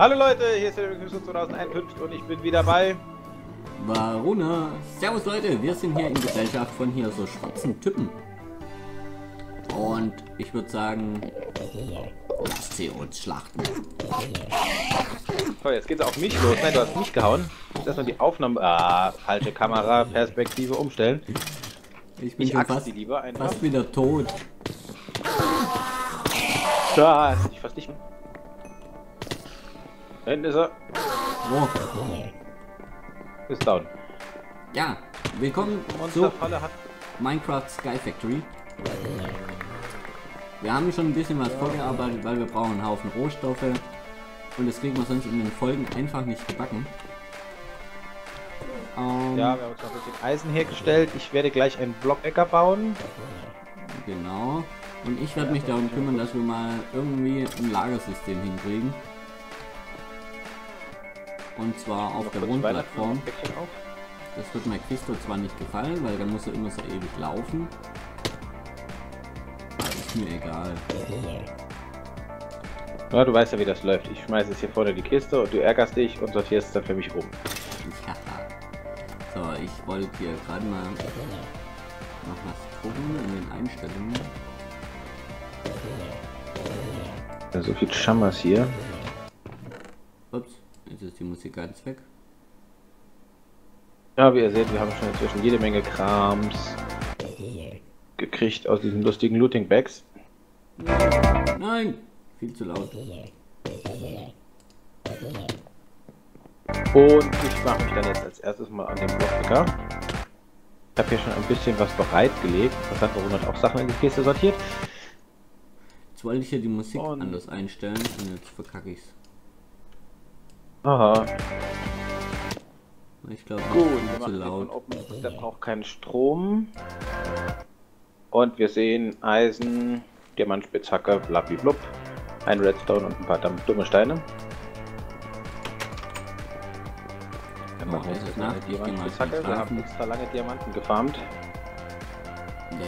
Hallo Leute, hier ist der Begrüßung 2051 und ich bin wieder bei Varuna. Servus Leute, wir sind hier in Gesellschaft von hier so schwarzen Typen. Und ich würde sagen, lasst sie uns schlachten. So, jetzt geht's auf mich los. Nein, du hast mich gehauen. Jetzt erstmal die Aufnahme... Ah, falsche Kameraperspektive umstellen. Ich bin schon fast wieder tot. Da ist ich fast nicht... Da hinten ist er. Oh. Ist down. Ja, willkommen zu Minecraft Sky Factory. Wir haben schon ein bisschen was vorgearbeitet, weil wir brauchen einen Haufen Rohstoffe. Und das kriegen wir sonst in den Folgen einfach nicht gebacken. Ja, wir haben uns noch ein bisschen Eisen hergestellt. Ich werde gleich einen Blockbreaker bauen. Genau. Und ich werde mich darum kümmern, dass wir mal irgendwie ein Lagersystem hinkriegen. Und zwar auf der Wohnplattform. Das wird Mephisto zwar nicht gefallen, weil dann muss er immer so ewig laufen. Das ist mir egal. Ja, du weißt ja, wie das läuft. Ich schmeiße es hier vorne in die Kiste und du ärgerst dich und sortierst es dann für mich um. Ja. So, ich wollte hier gerade mal noch was gucken in den Einstellungen. Ja, so viel Schammers hier. Ups, jetzt ist die Musik ganz weg. Ja, wie ihr seht, wir haben schon inzwischen jede Menge Krams gekriegt aus diesen lustigen Looting Bags. Nein, viel zu laut. Und ich mache mich dann jetzt als erstes mal an den Blockbreaker. Ich habe hier schon ein bisschen was bereitgelegt. Das hat Varuna auch Sachen in die Kiste sortiert. Jetzt wollte ich hier die Musik und anders einstellen und jetzt verkacke ich's. Aha. Ich glaube, das ist zu laut. Der braucht keinen Strom. Und wir sehen Eisen, Diamantspitzhacke, blablablub, ein Redstone und ein paar dumme Steine. Machen wir haben extra lange Diamanten gefarmt.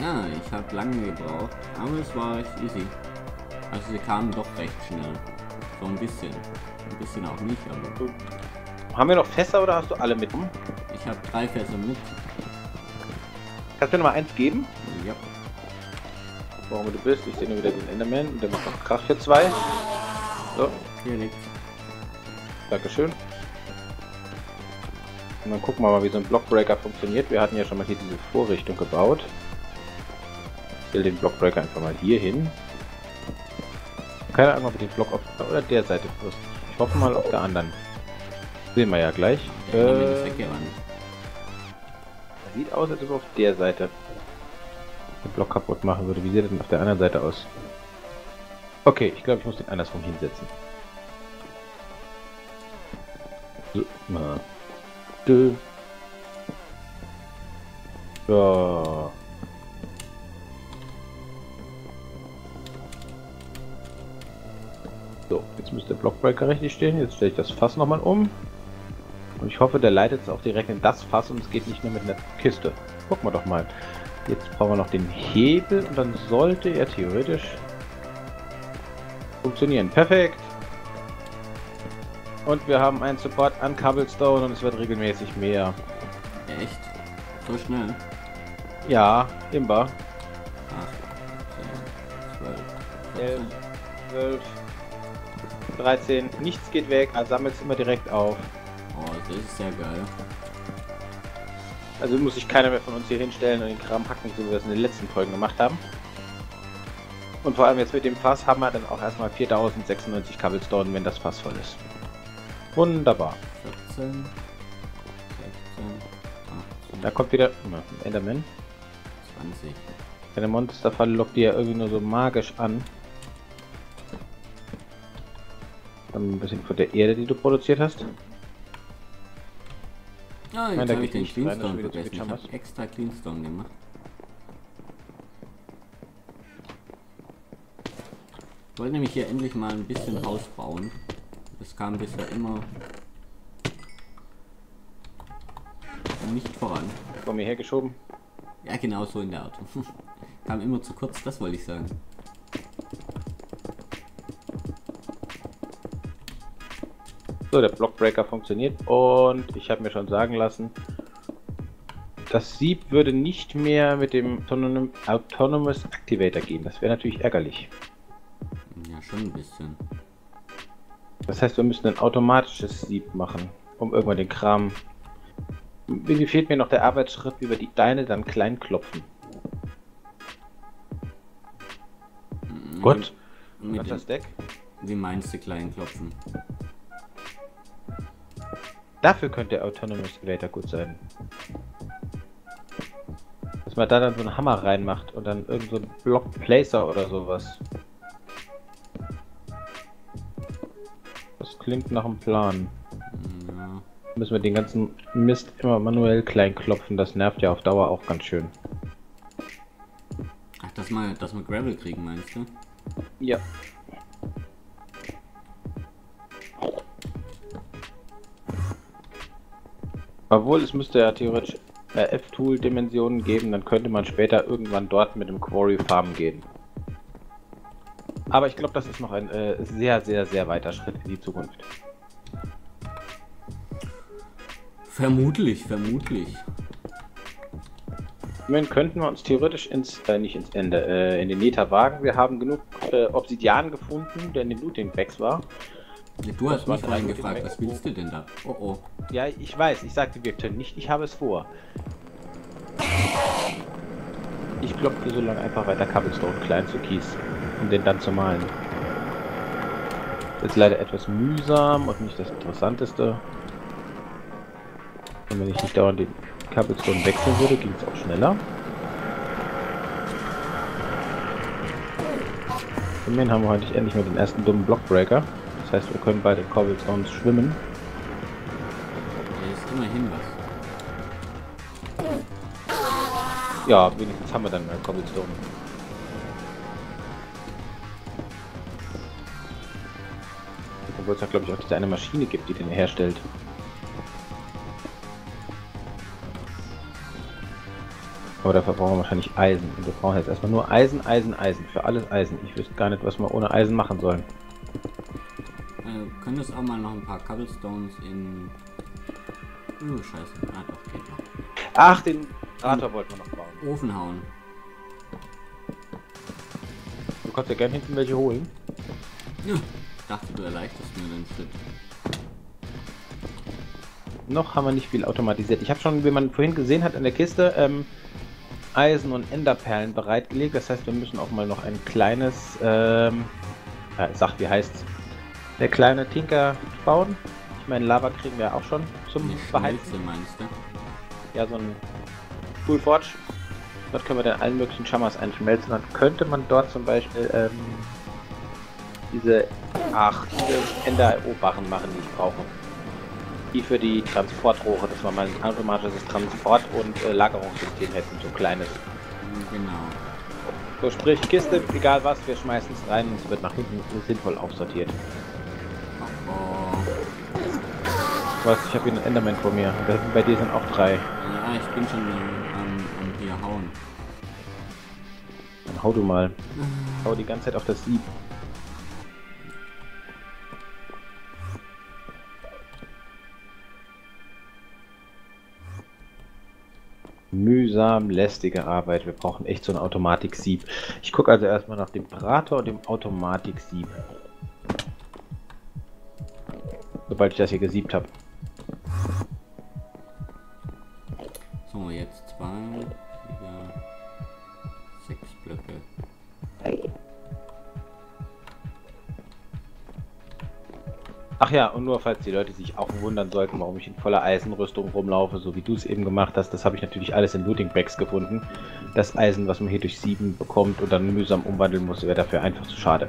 Ja, ich habe lange gebraucht, aber es war echt easy. Also sie kamen doch recht schnell. So ein bisschen auch nicht. Aber haben wir noch Fässer oder hast du alle mit? Ich habe 3 Fässer mit. Kannst du mir noch mal eins geben? Ja. Warum du bist? Ich sehe nur wieder den Enderman und der macht noch Krach für 2. So. Hier liegt. Dankeschön. Und dann gucken wir mal, wie so ein Blockbreaker funktioniert. Wir hatten ja schon mal hier diese Vorrichtung gebaut. Ich will den Blockbreaker einfach mal hier hin. Keine Ahnung, ob ich den Block auf der oder der Seite frisst. Ich hoffe mal auf der anderen. Sehen wir ja gleich. Das sieht aus, als ob auf der Seite den Block kaputt machen würde. Wie sieht er denn auf der anderen Seite aus? Okay, ich glaube, ich muss den andersrum hinsetzen. So, mal. Ja. So, jetzt müsste der Blockbreaker richtig stehen. Jetzt stelle ich das Fass nochmal um. Und ich hoffe, der leitet jetzt auch direkt in das Fass und es geht nicht nur mit einer Kiste. Gucken wir doch mal. Jetzt brauchen wir noch den Hebel und dann sollte er theoretisch funktionieren. Perfekt! Und wir haben einen Support an Cobblestone und es wird regelmäßig mehr. Echt? So schnell? Ja, imbar. 8, 10, 12, 11, 12, 13. Nichts geht weg, also sammelt es immer direkt auf. Oh, das ist ja geil. Also muss sich keiner mehr von uns hier hinstellen und den Kram hacken, so wie wir es in den letzten Folgen gemacht haben. Und vor allem jetzt mit dem Fass haben wir dann auch erstmal 4096 Cobblestone, wenn das Fass voll ist. Wunderbar. 14, 16, da kommt wieder Enderman. 20. Eine Monsterfalle lockt die ja irgendwie nur so magisch an. Dann ein bisschen von der Erde, die du produziert hast. Ja, jetzt habe ich den Cleanstone vergessen. Ich habe extra Cleanstone gemacht. Ich wollte nämlich hier endlich mal ein bisschen Haus bauen. Es kam bisher immer nicht voran. Von mir hergeschoben? Ja, genau so in der Art. Kam immer zu kurz, das wollte ich sagen. So, der Blockbreaker funktioniert und ich habe mir schon sagen lassen, das Sieb würde nicht mehr mit dem Autonomous Activator gehen. Das wäre natürlich ärgerlich. Ja, schon ein bisschen. Das heißt, wir müssen ein automatisches Sieb machen, um irgendwann den Kram... Irgendwie fehlt mir noch der Arbeitsschritt über die Steine, dann klein klopfen. Gut. Mit das Deck? Wie meinst du klein klopfen? Dafür könnte der Autonomous Activator gut sein. Dass man da dann so einen Hammer reinmacht und dann irgend so einen Block Placer oder sowas. Das klingt nach einem Plan. Ja. Müssen wir den ganzen Mist immer manuell klein klopfen, das nervt ja auf Dauer auch ganz schön. Ach, dass wir Gravel kriegen, meinst du? Ja. Obwohl, es müsste ja theoretisch RF-Tool-Dimensionen geben, dann könnte man später irgendwann dort mit dem Quarry Farm gehen. Aber ich glaube, das ist noch ein sehr, sehr, sehr weiter Schritt in die Zukunft. Vermutlich, vermutlich. Dann könnten wir uns theoretisch in den Nether wagen. Wir haben genug Obsidian gefunden, der in den Looting-Bags war. Ja, du hast mich reingefragt, was willst du denn da? Oh oh. Ja, ich weiß, ich sagte, wir können nicht, ich habe es vor. Ich klopfte so lange einfach weiter Cobblestone klein zu Kies, um den dann zu malen. Das ist leider etwas mühsam und nicht das Interessanteste. Und wenn ich nicht dauernd den Cobblestone wechseln würde, ging es auch schneller. Immerhin haben wir heute endlich mal den ersten dummen Blockbreaker. Das heißt, wir können bei den Cobblestones schwimmen. Hier ist immerhin was. Ja, wenigstens haben wir dann einen Cobblestone. Obwohl es ja, glaube ich, auch diese eine Maschine gibt, die den herstellt. Aber dafür brauchen wir wahrscheinlich Eisen. Und wir brauchen jetzt erstmal nur Eisen, Eisen, Eisen. Für alles Eisen. Ich wüsste gar nicht, was wir ohne Eisen machen sollen. Könntest auch mal noch ein paar Cobblestones in... scheiße. Ah, doch, geht noch. Ach, den Rator wollten wir noch bauen. Ofen hauen. Du kannst ja gerne hinten welche holen. Ja, ich dachte, du erleichterst mir den Schritt. Noch haben wir nicht viel automatisiert. Ich habe schon, wie man vorhin gesehen hat, in der Kiste Eisen und Enderperlen bereitgelegt. Das heißt, wir müssen auch mal noch ein kleines... sag, wie heißt's? Der kleine Tinker bauen. Ich meine, Lava kriegen wir auch schon zum Beheizen. Meinst du? Ja, so ein Cool Forge. Dort können wir dann allen möglichen Schamas einschmelzen. Dann könnte man dort zum Beispiel diese Ender-O-Barren machen, die ich brauche. Die für die Transportrohre, dass man mal ein automatisches Transport- und Lagerungssystem hätten, so kleines. Genau. So, sprich, Kiste, egal was, wir schmeißen es rein und es wird nach hinten sinnvoll aufsortiert. Was? Ich habe hier einen Enderman vor mir. Bei dir sind auch drei. Ja, ich bin schon am hier hauen. Dann hau du mal. Hau die ganze Zeit auf das Sieb. Mühsam, lästige Arbeit. Wir brauchen echt so ein Automatik-Sieb. Ich gucke also erstmal nach dem Brator und dem Automatik-Sieb. Sobald ich das hier gesiebt habe. So, jetzt 6 Blöcke. Ach ja, und nur falls die Leute sich auch wundern sollten, warum ich in voller Eisenrüstung rumlaufe, so wie du es eben gemacht hast, das habe ich natürlich alles in Looting Bags gefunden. Das Eisen, was man hier durch 7 bekommt und dann mühsam umwandeln muss, wäre dafür einfach zu schade.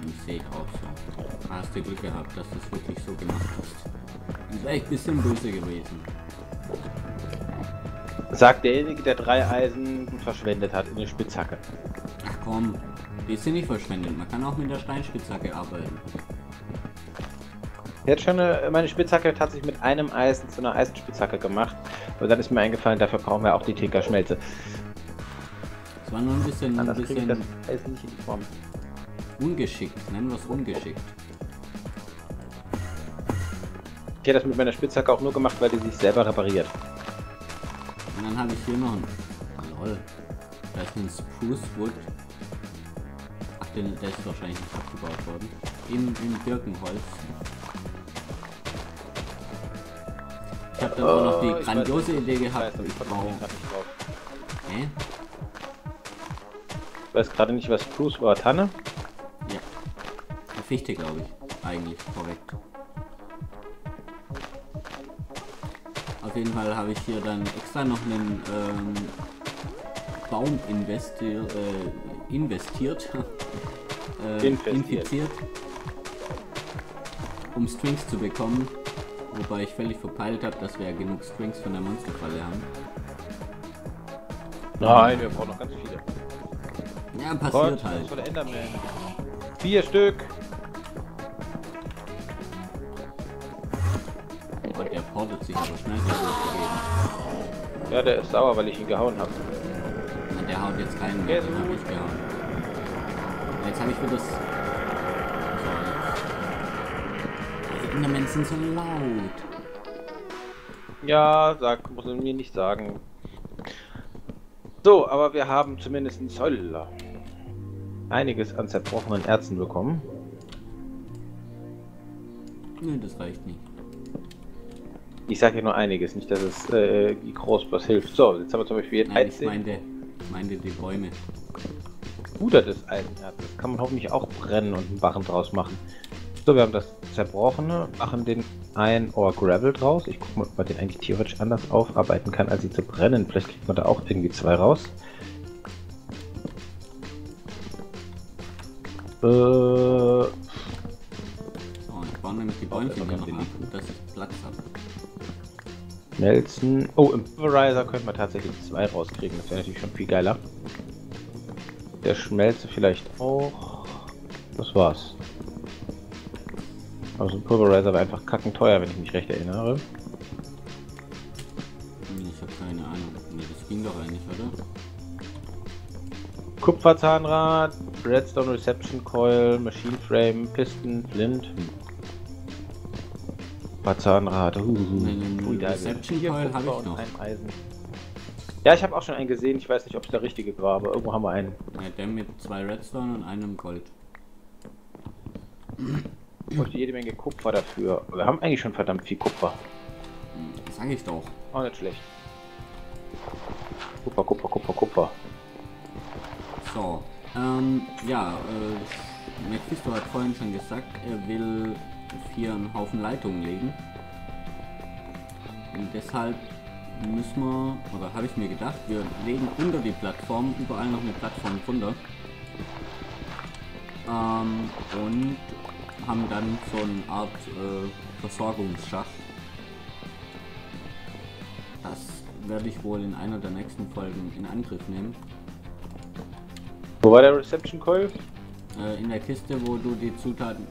Das sehe ich auch so. Hast du Glück gehabt, dass du es wirklich so gemacht hast. Ist echt ein bisschen böse gewesen. Sagt derjenige, der 3 Eisen verschwendet hat in der Spitzhacke. Ach komm, die ist ja nicht verschwendet. Man kann auch mit der Steinspitzhacke arbeiten. Ich hätte schon meine Spitzhacke tatsächlich mit einem Eisen zu einer Eisenspitzhacke gemacht. Aber dann ist mir eingefallen, dafür brauchen wir auch die Tinkerschmelze. Das war nur ein bisschen... Anders kriege ich das Eisen nicht in die Form. Ungeschickt, nennen wir es ungeschickt. Ich hätte das mit meiner Spitzhacke auch nur gemacht, weil die sich selber repariert. Und dann habe ich hier noch einen. Oh, lol. Da ist ein Spruce Wood. Ach, der ist wahrscheinlich nicht abgebaut worden. Im Birkenholz. Ich habe dann auch noch die grandiose Idee gehabt. Hä? Ich weiß gerade nicht, was Spruce war. Tanne? Ja. Eine Fichte, glaube ich. Eigentlich, korrekt. Auf jeden Fall habe ich hier dann extra noch einen Baum infiziert, um Strings zu bekommen. Wobei ich völlig verpeilt habe, dass wir ja genug Strings von der Monsterfalle haben. Nein, wir brauchen noch ganz viele. Ja, passiert Gott, halt. 4 Stück. Und er portet sich aber schnell durchgegeben. Ja, der ist sauer, weil ich ihn gehauen habe. Na, der haut jetzt keinen mehr, den habe ich gehauen. Jetzt habe ich für das... Die Endermen sind so laut. Ja, muss man mir nicht sagen. So, aber wir haben zumindest einiges an zerbrochenen Erzen bekommen. Nö, das reicht nicht. Ich sage ja nur einiges, nicht, dass es groß was hilft. So, jetzt haben wir zum Beispiel ich meinte die Bäume. Guter des Eisenerz. Das kann man hoffentlich auch brennen und einen Barren draus machen. So, wir haben das Zerbrochene, machen den ein Ohr Gravel draus. Ich gucke mal, ob man den eigentlich theoretisch anders aufarbeiten kann, als sie zu brennen. Vielleicht kriegt man da auch irgendwie 2 raus. Oh, ich baue nämlich die Bäumchen hier noch ab, dass ich Platz habe. Schmelzen. Oh, im Pulverizer könnte man tatsächlich 2 rauskriegen. Das wäre natürlich schon viel geiler. Der Schmelze vielleicht auch. Das war's. Also ein Pulverizer war einfach kackenteuer, wenn ich mich recht erinnere. Ich habe keine Ahnung. Nee, das ging doch eigentlich, oder? Kupferzahnrad, Redstone Reception Coil, Machine Frame, Pisten, Flint. Kupferzahnrad. Reception Coil habe ich noch. Eisen. Ja, ich habe auch schon einen gesehen. Ich weiß nicht, ob es der richtige war, aber irgendwo haben wir einen. Ja, der mit 2 Redstone und einem Gold. Ich bräuchte jede Menge Kupfer dafür. Wir haben eigentlich schon verdammt viel Kupfer. Das sage ich doch. Auch nicht schlecht. Kupfer, Kupfer, Kupfer, Kupfer. So, ja, Mephisto hat vorhin schon gesagt, er will hier einen Haufen Leitungen legen. Und deshalb müssen wir, oder habe ich mir gedacht, wir legen unter die Plattform überall noch eine Plattform drunter. Und haben dann so eine Art Versorgungsschacht. Das werde ich wohl in einer der nächsten Folgen in Angriff nehmen. Wo war der Reception Coil? In der Kiste, wo du die Zutaten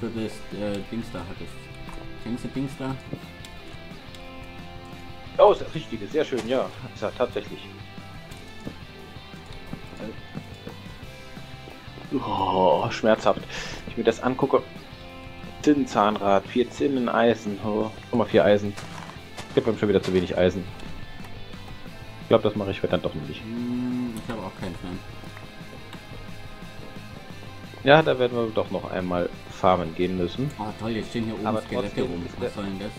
für das Dings da hattest. Kennst du Dings da? Oh, ist das Richtige, sehr schön, ja. Ist ja tatsächlich. Oh, schmerzhaft. Ich mir das angucke. Zinnenzahnrad, 4 Zinnen, Eisen. Oh, nochmal 4 Eisen. Ich habe schon wieder zu wenig Eisen. Ich glaube, das mache ich dann doch nicht. Ich habe auch keinen Plan. Ja, da werden wir doch noch einmal farmen gehen müssen. Oh toll, jetzt stehen hier oben Skelette rum. Was soll denn das?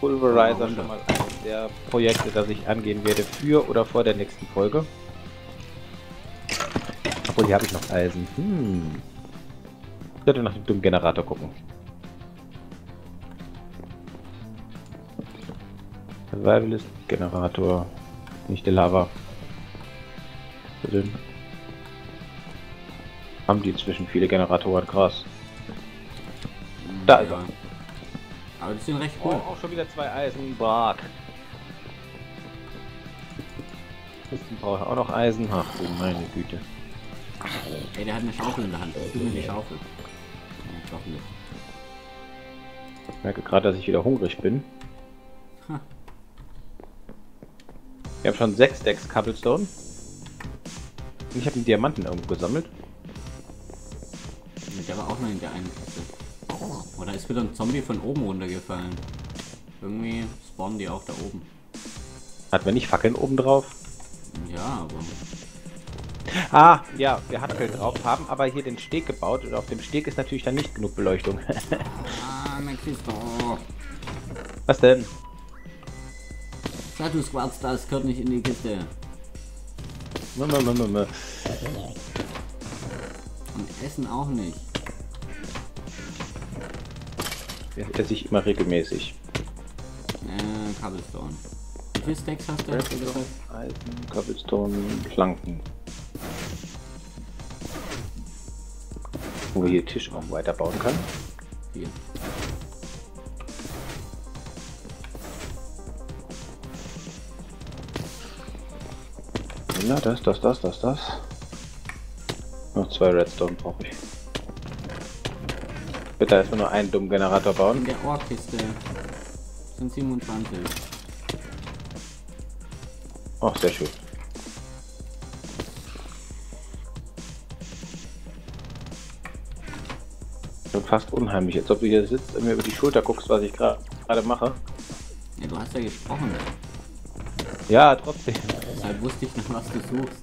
Pulverizer schon mal eines der Projekte, das ich angehen werde für oder vor der nächsten Folge. Obwohl, hier habe ich noch Eisen. Ich sollte nach dem dummen Generator gucken. Survivalist Generator. Nicht der Lava. Haben die inzwischen viele Generatoren, krass. Da ist er. Aber die sind recht cool. Oh, auch schon wieder 2 Eisen, Brat. Pisten brauche ich auch noch Eisen. Ach du meine Güte. Ey, der hat eine Schaufel in der Hand. Ich bin die Schaufel. Ich merke gerade, dass ich wieder hungrig bin. Huh. Ich habe schon 6 Stacks Cobblestone. Ich habe einen Diamanten irgendwo gesammelt. Der war auch noch in der einen Kiste. Oh, da ist wieder ein Zombie von oben runtergefallen. Irgendwie spawnen die auch da oben. Hatten wir nicht Fackeln oben drauf? Ja, aber... Ah, ja, wir Fackeln drauf, haben aber hier den Steg gebaut und auf dem Steg ist natürlich dann nicht genug Beleuchtung. Ah, mein Christo. Was denn? Status Quarz, das gehört nicht in die Kiste. Und Essen auch nicht. Ja, esse ich immer regelmäßig. Cobblestone. Wie viele Stacks hast du? Eisen, Cobblestone, Planken. Wo wir hier Tischraum weiterbauen können. Hier. Na, das. Noch 2 Redstone brauche ich. Bitte erstmal nur einen dummen Generator bauen. In der Ohrkiste sind 27. Ach, sehr schön. Fast unheimlich, als ob du hier sitzt und mir über die Schulter guckst, was ich gerade mache. Ja, du hast ja gesprochen. Ja, trotzdem. Deshalb wusste ich noch, was du suchst.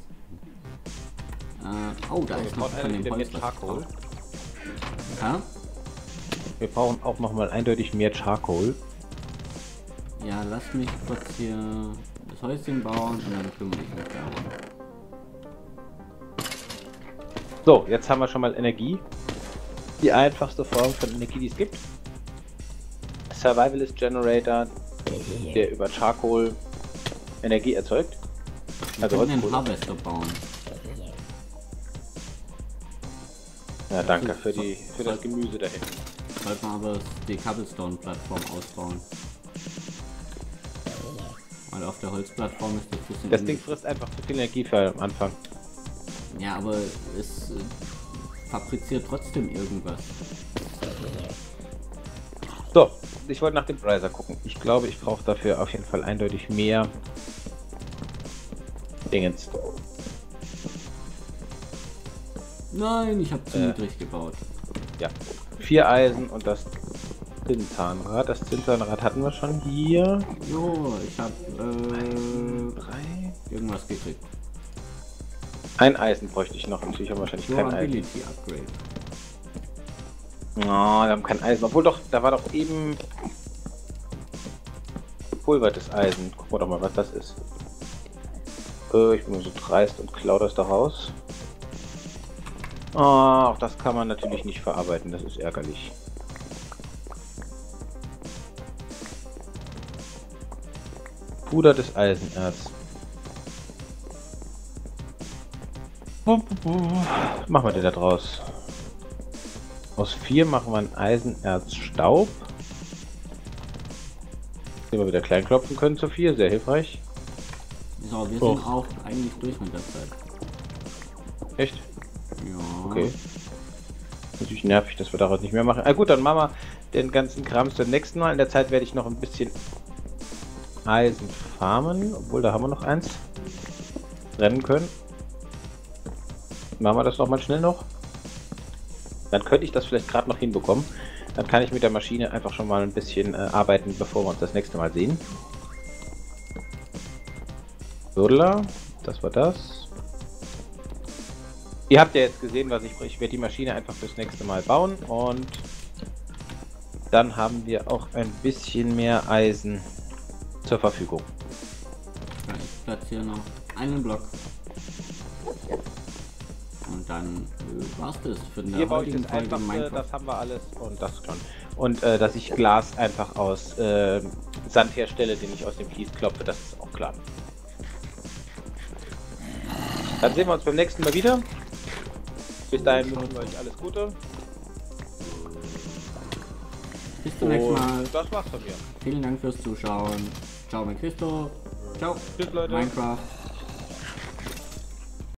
Oh, da ist noch von dem Holz Charcoal. Ja? Wir brauchen auch noch mal eindeutig mehr Charcoal. Ja, lass mich kurz hier das Häuschen bauen und dann kümmere ich mich darum. So, jetzt haben wir schon mal Energie. Die einfachste Form von Energie, die es gibt. Survivalist Generator, der über Charcoal Energie erzeugt. Also wir können einen Harvester bauen. Ja, danke für das Gemüse da hinten. Sollten wir aber die Cobblestone-Plattform ausbauen. Weil auf der Holzplattform ist das ein bisschen... Das Ding frisst einfach zu viel Energie für am Anfang. Ja, aber es... fabriziert trotzdem irgendwas. So, ich wollte nach dem Pulverizer gucken. Ich glaube, ich brauche dafür auf jeden Fall eindeutig mehr Dingens. Nein, ich habe zu niedrig gebaut. Ja, 4 Eisen und das Zinnzahnrad. Das Zinnzahnrad hatten wir schon hier. Jo, ich habe irgendwas gekriegt. Ein Eisen bräuchte ich noch, natürlich haben wir wahrscheinlich kein Eisen. Oh, wir haben kein Eisen, obwohl doch, da war doch eben gepulvertes Eisen. Gucken wir doch mal, was das ist. Ich bin nur so dreist und klaue das da raus. Oh, auch das kann man natürlich nicht verarbeiten, das ist ärgerlich. Puder des Eisenerz. Machen wir den da draus. Aus 4 machen wir einen Eisenerzstaub. Den wir wieder klein klopfen können zu 4, sehr hilfreich. So, wir sind auch eigentlich durch mit der Zeit. Echt? Ja. Okay. Natürlich nervig, dass wir daraus nicht mehr machen. Ah gut, dann machen wir den ganzen Kram zum nächsten Mal. In der Zeit werde ich noch ein bisschen Eisen farmen, obwohl da haben wir noch eins trennen können. Machen wir das noch mal schnell noch. Dann könnte ich das vielleicht gerade noch hinbekommen. Dann kann ich mit der Maschine einfach schon mal ein bisschen arbeiten, bevor wir uns das nächste Mal sehen. Würdler, das war das. Ihr habt ja jetzt gesehen, was ich brauche. Ich werde die Maschine einfach fürs nächste Mal bauen und dann haben wir auch ein bisschen mehr Eisen zur Verfügung. Ich platziere noch einen Block. Und dann war's das für den heutigen Folge Minecraft. Das haben wir alles und das schon. Und dass ich Glas einfach aus Sand herstelle, den ich aus dem Kies klopfe, das ist auch klar. Dann sehen wir uns beim nächsten Mal wieder. Bis dahin wünschen wir euch alles Gute. Bis zum nächsten Mal. Das war's von mir. Vielen Dank fürs Zuschauen. Ciao, mein Christo. Ciao. Tschüss, Leute. Minecraft.